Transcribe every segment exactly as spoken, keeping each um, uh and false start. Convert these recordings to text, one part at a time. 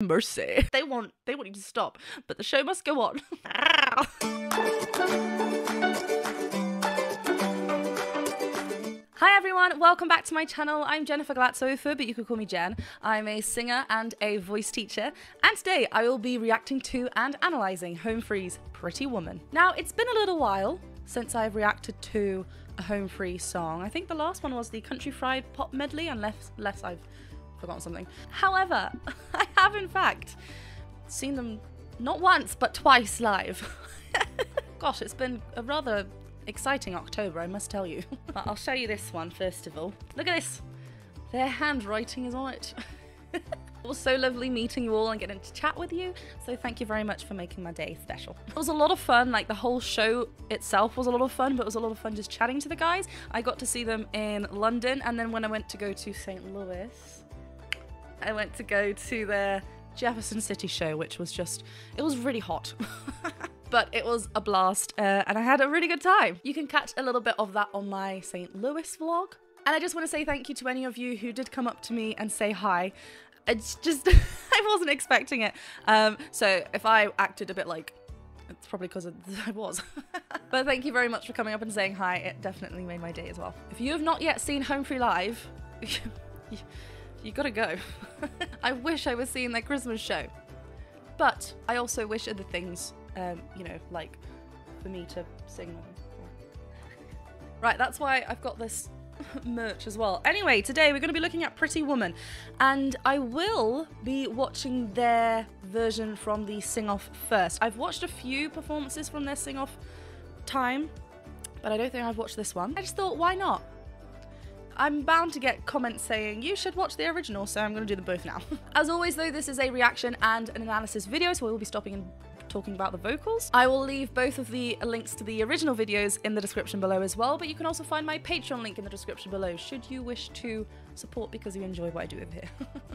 mercy. They want they want you to stop, but the show must go on. Hi everyone, welcome back to my channel. I'm Jennifer Glatzhofer, but you could call me Jen. I'm a singer and a voice teacher, and today I will be reacting to and analysing Home Free's Pretty Woman. Now, it's been a little while since I've reacted to a Home Free song. I think the last one was the Country Fried Pop Medley, unless, unless I've forgotten something. However, I have in fact seen them not once, but twice live. Gosh, it's been a rather exciting October, I must tell you. But I'll show you this one first of all. Look at this. Their handwriting is on it. It was so lovely meeting you all and getting to chat with you. So thank you very much for making my day special. It was a lot of fun. Like, the whole show itself was a lot of fun, but it was a lot of fun just chatting to the guys. I got to see them in London, and then when I went to go to Saint Louis, I went to go to their Jefferson City show, which was just, it was really hot. But it was a blast, uh, and I had a really good time. You can catch a little bit of that on my Saint Louis vlog. And I just want to say thank you to any of you who did come up to me and say hi. It's just, I wasn't expecting it. Um, so if I acted a bit like, it's probably because I was. But thank you very much for coming up and saying hi. It definitely made my day as well. If you have not yet seen Home Free live, you, you gotta go. I wish I was seeing their Christmas show. But I also wish other things. Um, you know, like for me to sing. Right, that's why I've got this merch as well. Anyway, today we're going to be looking at Pretty Woman, and I will be watching their version from the Sing-Off first. I've watched a few performances from their Sing-Off time, but I don't think I've watched this one. I just thought, why not? I'm bound to get comments saying you should watch the original, so I'm going to do them both now. As always though, this is a reaction and an analysis video, so we will be stopping and talking about the vocals. I will leave both of the links to the original videos in the description below as well, but you can also find my Patreon link in the description below should you wish to support because you enjoy what I do over here.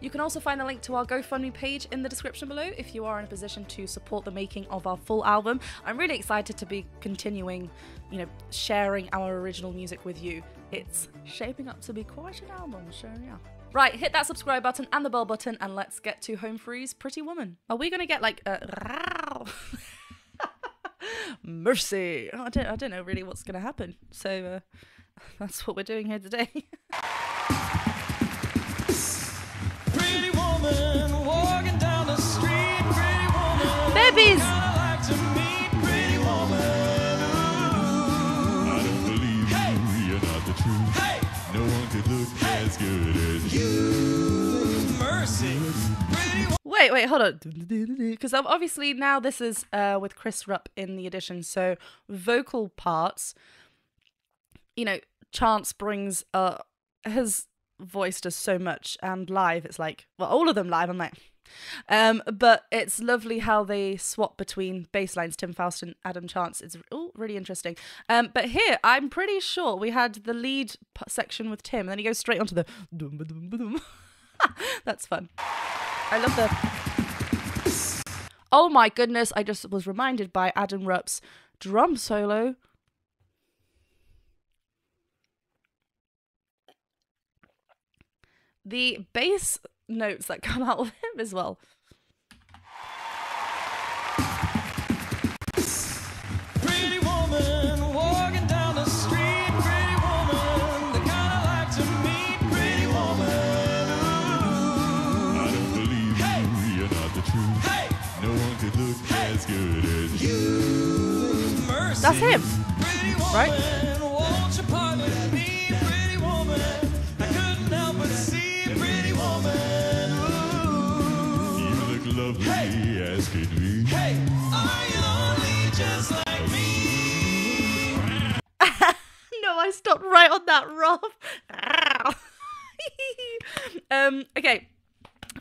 You can also find the link to our GoFundMe page in the description below if you are in a position to support the making of our full album. I'm really excited to be continuing, you know, sharing our original music with you. It's shaping up to be quite an album, so yeah. Right, hit that subscribe button and the bell button, and let's get to Home Free's Pretty Woman. Are we gonna get like a mercy? Oh, I don't, I don't know really what's gonna happen. So uh, that's what we're doing here today. Pretty woman walking down the street. Pretty woman, babies. Like to meet pretty woman. I don't believe hey. You're not the truth. Hey. No one could look hey. As good as you. Mercy. Wait, wait, hold on. Because obviously now this is uh, with Chris Rupp in the edition, so vocal parts, you know, Chance brings uh, his voice does so much, and live it's like, well, all of them live, I'm like, um, but it's lovely how they swap between bass lines, Tim Foust and Adam Chance. It's ooh, really interesting. Um, but here, I'm pretty sure we had the lead section with Tim, and then he goes straight onto the dum-ba-dum-ba-dum. That's fun. I love the... Oh my goodness, I just was reminded by Adam Rupp's drum solo. The bass notes that come out of him as well. That's him, right? No, I stopped right on that, Rob. um, okay.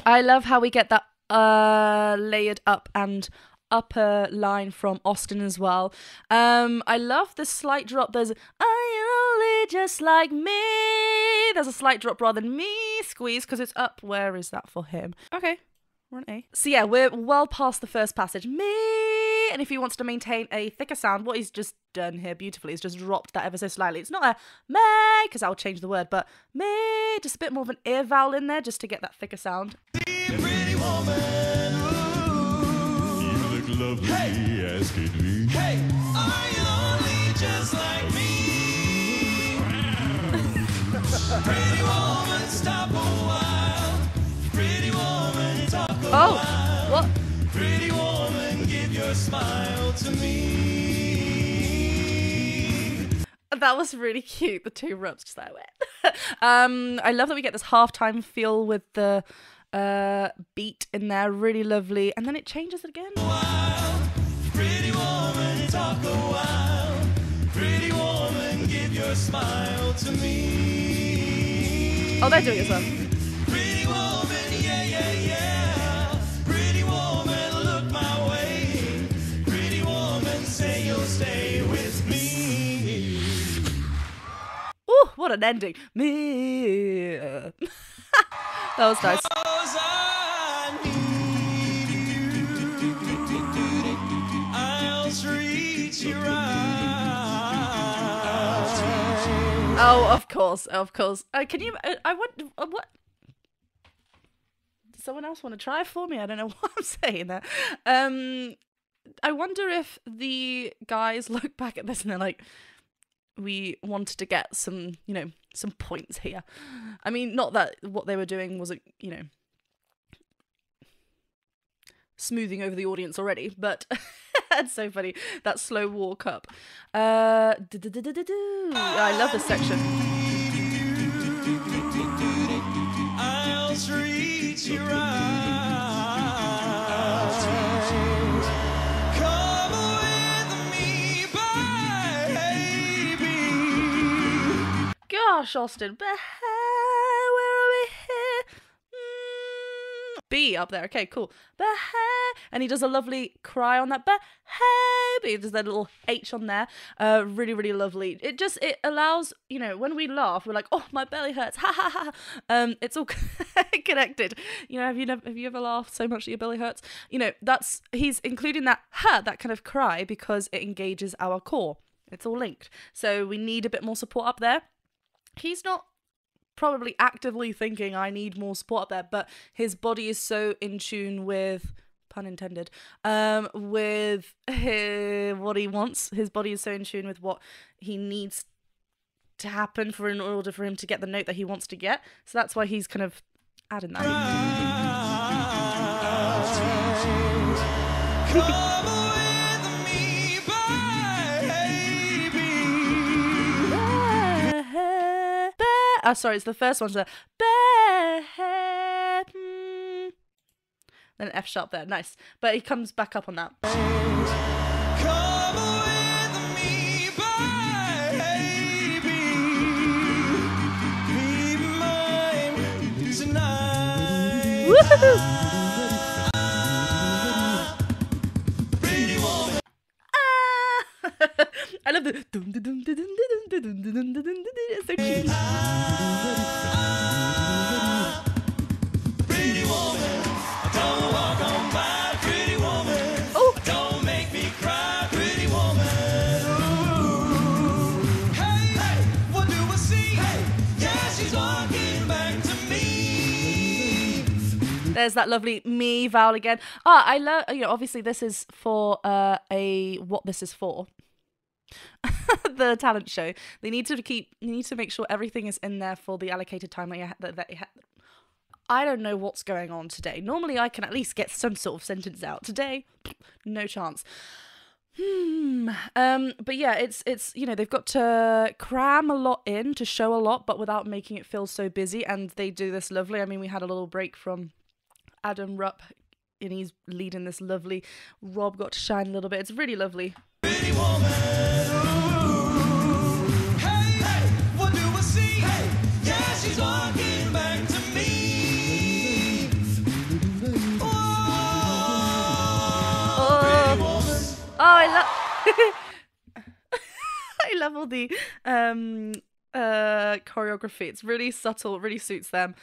I love how we get that uh, layered up and upper line from Austin as well. Um, I love the slight drop. There's I ain't only just like me. There's a slight drop rather than me squeeze because it's up. Where is that for him? Okay, we're an A. So yeah, we're well past the first passage. Me. And if he wants to maintain a thicker sound, what he's just done here beautifully is just dropped that ever so slightly. It's not a me because I'll change the word, but me, just a bit more of an ear vowel in there just to get that thicker sound. Be a pretty woman. Skate me. Hey, are you lonely just like me? Pretty woman, stop a while. Pretty woman, talk a oh. while. What? Pretty woman, give your smile to me. That was really cute. The two Rupps just that went. um, I love that we get this halftime feel with the uh beat in there, really lovely, and then it changes again. Wild, pretty woman, talk a while. Pretty woman, give your smile to me. Oh, they're doing it well. Pretty woman, yeah, yeah, yeah. Pretty woman, look my way. Pretty woman, say you'll stay with me. Oh, what an ending. Me. That was nice. I need you. I'll treat you right. Oh, of course, of course. Uh, can you? Uh, I want. Uh, what? Does someone else want to try it for me? I don't know what I'm saying there. Um, I wonder if the guys look back at this and they're like, we wanted to get some, you know, some points here. I mean, not that what they were doing was, you know, smoothing over the audience already, but it's so funny, that slow walk up. Uh, do -do -do -do -do -do. I love this section. I'll treat you right. Gosh, Austin, but hey, where are we here? Mm, B up there, okay, cool. But hey, and he does a lovely cry on that. But hey, but he does that little H on there. Uh, really, really lovely. It just it allows, you know, when we laugh, we're like, oh, my belly hurts, ha ha ha. Um, it's all connected. You know, have you never have you ever laughed so much that your belly hurts? You know, that's he's including that ha, that kind of cry, because it engages our core. It's all linked. So we need a bit more support up there. He's not probably actively thinking I need more support up there, but his body is so in tune with, pun intended, um, with his, what he wants. His body is so in tune with what he needs to happen for in order for him to get the note that he wants to get. So that's why he's kind of adding that. Oh, sorry, it's the first one. So, then F sharp there, nice. But he comes back up on that. Come with me, baby. Be mine tonight. Woohoo! I love the dum dum dum dum dum dum dum dum. It's so cute. There's that lovely me vowel again. Ah, I love, you know, obviously this is for uh, a, what this is for. The talent show. They need to keep, you need to make sure everything is in there for the allocated time that you, ha that, that you ha I don't know what's going on today. Normally I can at least get some sort of sentence out. Today, no chance. Hmm. Um, but yeah, it's, it's, you know, they've got to cram a lot in to show a lot, but without making it feel so busy. And they do this lovely. I mean, we had a little break from Adam Rupp, and he's leading this lovely. Rob got to shine a little bit. It's really lovely. Pretty woman. Hey, hey, what do I see? Hey, yeah, she's walking back to me. Oh, oh I love I love all the um uh choreography. It's really subtle, really suits them.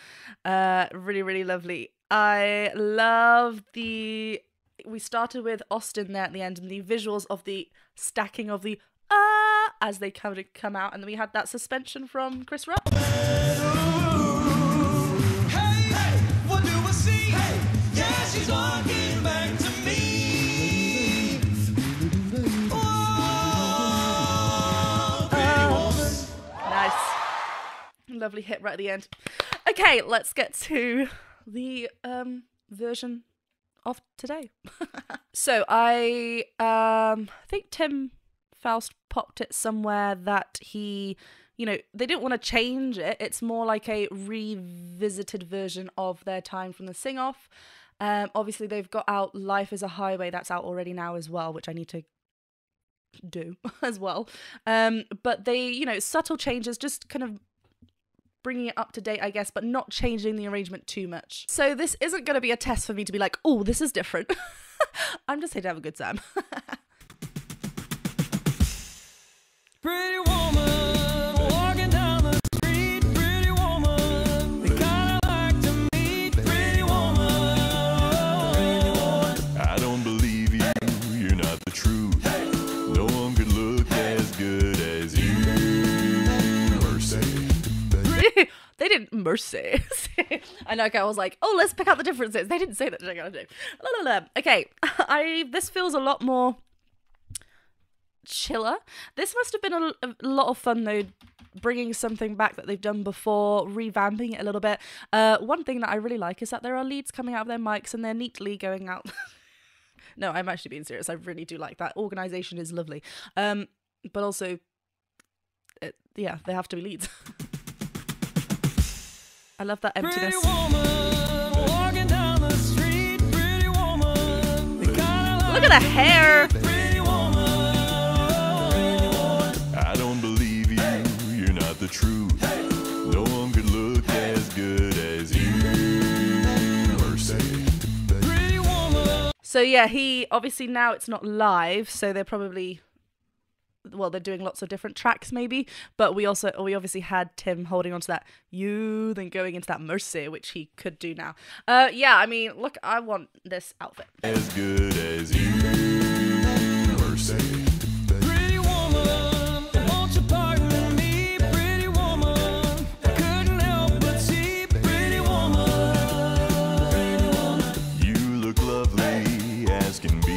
Uh really, really lovely. I love the, we started with Austin there at the end and the visuals of the stacking of the ah uh, as they come to come out, and then we had that suspension from Chris Rupp. Hey, hey, what do I see? Hey, yeah, she's walking back to me. Lovely hit right at the end. Okay, let's get to the um, version of today. So I um, think Tim Foust popped it somewhere that he, you know, they didn't want to change it. It's more like a revisited version of their time from the Sing-Off. Um, obviously, they've got out Life is a Highway. That's out already now as well, which I need to do as well. Um, but they, you know, subtle changes, just kind of bringing it up to date, I guess, but not changing the arrangement too much. So this isn't going to be a test for me to be like, oh, this is different. I'm just here to have a good time. Pretty woman walking down the street. Pretty woman, the kind I like to meet. Pretty woman, I don't believe you. You're not the truth. No one could look as good as you. Mercy. They didn't mercy. I know, okay, I was like, oh, let's pick out the differences. They didn't say that. I gotta do. La, la, la. Okay, I this feels a lot more chiller. This must have been a, a lot of fun though, bringing something back that they've done before, revamping it a little bit. Uh, one thing that I really like is that there are leads coming out of their mics and they're neatly going out. No, I'm actually being serious. I really do like that. Organisation is lovely. Um, but also, it, yeah, they have to be leads. I love that emptiness. Pretty woman, walking down the street. Pretty woman, look at the hair. Pretty woman, I don't believe you. Hey. You're not the truth. Hey. No one could look hey. As good as you. Mercy. Pretty woman. So yeah, he obviously now it's not live, so they're probably. Well, they're doing lots of different tracks maybe, but we also we obviously had Tim holding on to that you, then going into that mercy, which he could do now. Uh, yeah, I mean, look, I want this outfit. As good as you, mercy. Pretty woman, won't you pardon me? Pretty woman, couldn't help but see. Pretty woman, you look lovely as can be.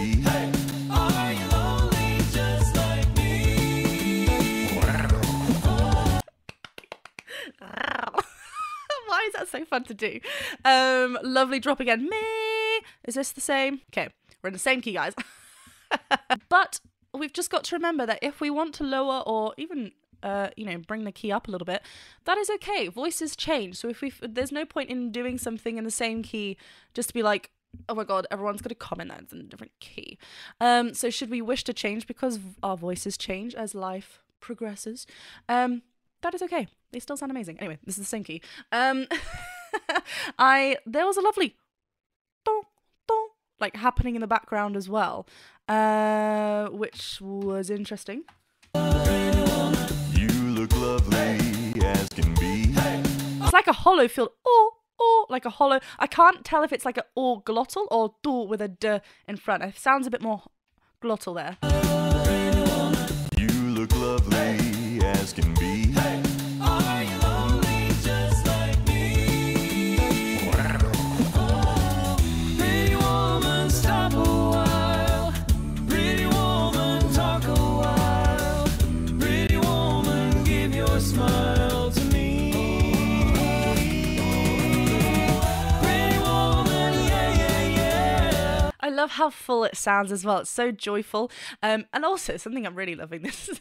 Why is that so fun to do? Um, lovely drop again. Me. Is this the same? Okay, we're in the same key, guys. But we've just got to remember that if we want to lower or even, uh, you know, bring the key up a little bit, that is okay. Voices change. So if we, there's no point in doing something in the same key just to be like, oh my god, everyone's going to comment that it's in a different key. Um, so should we wish to change because our voices change as life progresses? Um, That is okay. They still sound amazing. Anyway, this is the same key. Um, I there was a lovely dong, dong, like happening in the background as well, uh, which was interesting. You look lovely as can be. It's like a hollow filled oh oh, like a hollow. I can't tell if it's like a oh glottal or do with a d in front. It sounds a bit more glottal there. You look lovely as can be. I love how full it sounds as well. It's so joyful. Um, and also something I'm really loving this.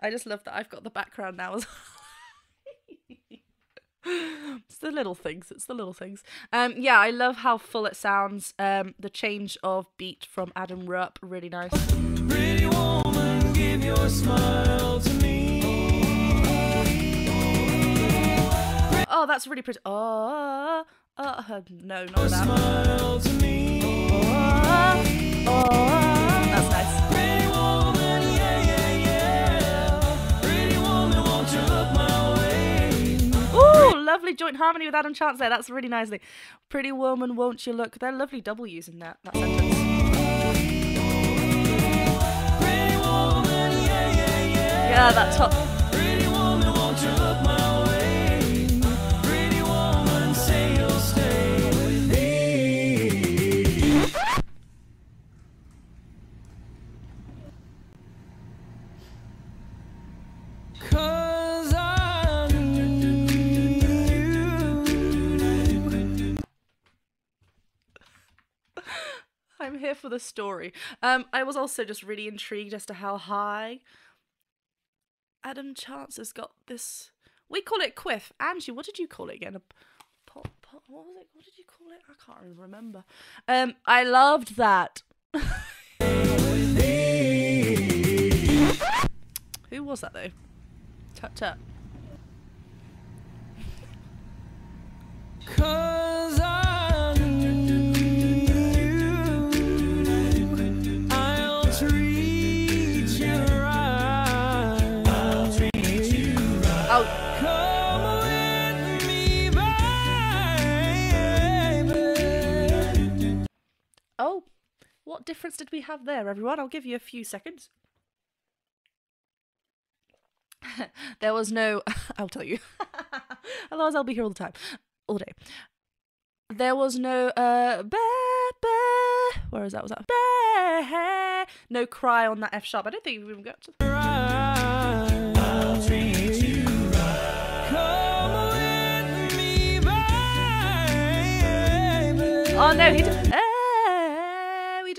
I just love that I've got the background now as well. It's the little things. It's the little things. Um, yeah, I love how full it sounds. Um, the change of beat from Adam Rupp, really nice. Pretty woman, give your smile to me. Oh, that's really pretty. Oh, uh, no, not that. Smile to me. Oh, that's nice. Pretty woman, yeah, yeah, yeah. Pretty woman, won't you look my way? Ooh, lovely joint harmony with Adam Chance there. That's really nicely. Pretty woman, won't you look? They're lovely double U's in that, that sentence. Pretty woman, yeah, yeah, yeah. Yeah, that top. Pretty woman, won't you look my way? Pretty woman, say you'll stay. I'm here for the story. Um, I was also just really intrigued as to how high Adam Chance has got this. We call it quiff. Angie, what did you call it again? A pop, pop, what was it? What did you call it? I can't even remember. Um, I loved that. Who was that though? Tut tut. Cause I knew I'll treat you right. I'll treat you right. Oh. Come with me, baby. Oh, what difference did we have there, everyone? I'll give you a few seconds. There was no... I'll tell you. Otherwise I'll be here all the time. All day. There was no... Uh, bah, bah. Where is that? Was that? Bah, no cry on that F sharp. I don't think we even got to... I'll treat you right. Come with me, baby. Oh no, he did...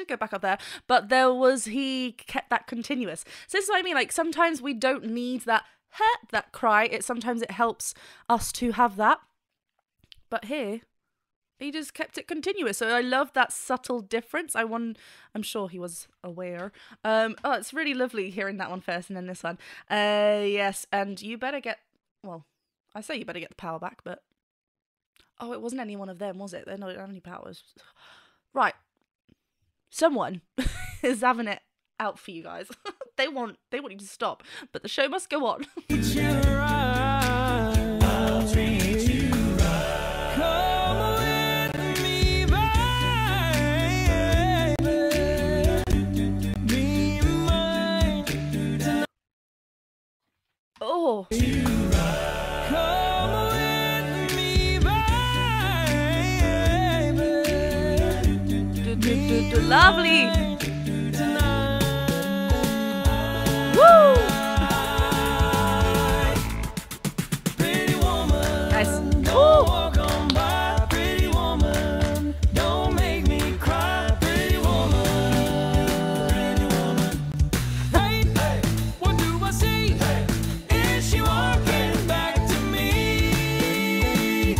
go back up there, but there was he kept that continuous. So this is what I mean, like sometimes we don't need that hurt, that cry. It sometimes it helps us to have that, but here he just kept it continuous. So I love that subtle difference. I won I'm sure he was aware. Um oh, it's really lovely hearing that one first and then this one. Uh yes, and you better get, well, I say you better get the power back, but oh, it wasn't any one of them, was it? They don't have any powers, right? Someone is having it out for you guys. They want they want you to stop, but the show must go on. Oh. Lovely. Woo! Pretty woman, nice. Don't walk on by, pretty woman. Don't make me cry, pretty woman. Pretty woman. Hey, hey, what do I see? Hey, is she walking back to me?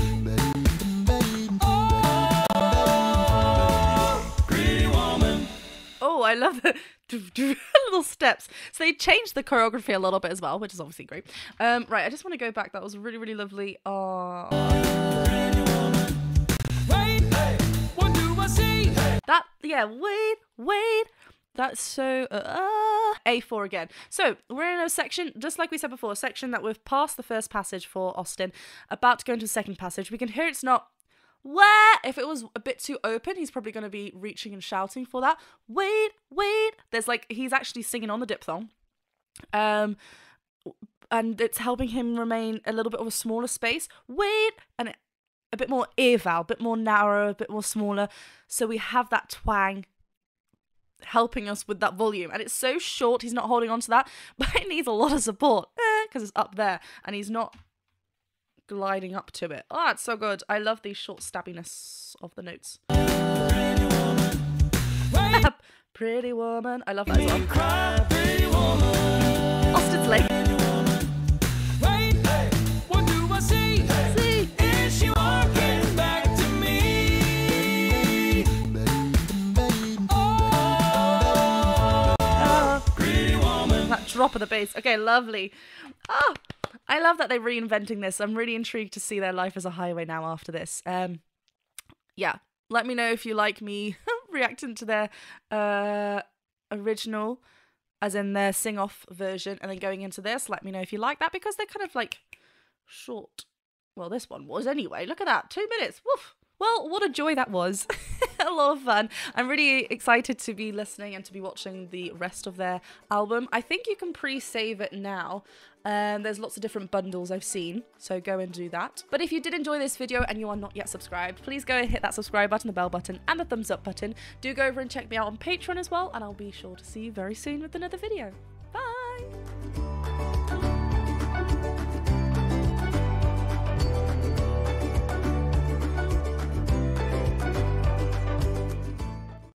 Oh, pretty woman. Oh, I love it. Little steps. So they changed the choreography a little bit as well, which is obviously great. Um, right, I just want to go back. That was really, really lovely. Aww. Wait, hey, what do I see? That, yeah, wait, wait. That's so, uh, A four again. So we're in a section, just like we said before, a section that we've passed the first passage for Austin, about to go into the second passage. We can hear it's not where, if it was a bit too open, he's probably going to be reaching and shouting for that. Wait, wait. There's like, he's actually singing on the diphthong. Um, and it's helping him remain a little bit of a smaller space. Wait, and a bit more ear vowel, a bit more narrow, a bit more smaller. So we have that twang helping us with that volume. And it's so short, he's not holding on to that, but it needs a lot of support because eh, it's up there and he's not gliding up to it. Oh, it's so good. I love the short stabbiness of the notes. Pretty woman. Pretty woman. I love that as well. Cry, pretty woman. Austin's Lake. Wait, hey, what do I see? See. Is she walking back to me? Oh, oh, pretty woman. That drop of the bass. Okay, lovely. Oh, I love that they're reinventing this. I'm really intrigued to see their Life as a Highway now after this. Um, yeah, let me know if you like me reacting to their uh, original, as in their Sing-Off version, and then going into this. Let me know if you like that, because they're kind of like short. Well, this one was anyway. Look at that, two minutes. Woof. Well, what a joy that was. A lot of fun. I'm really excited to be listening and to be watching the rest of their album. I think you can pre-save it now. Um, there's lots of different bundles I've seen, so go and do that. But if you did enjoy this video and you are not yet subscribed, please go and hit that subscribe button, the bell button, and the thumbs up button. Do go over and check me out on Patreon as well, and I'll be sure to see you very soon with another video. Bye!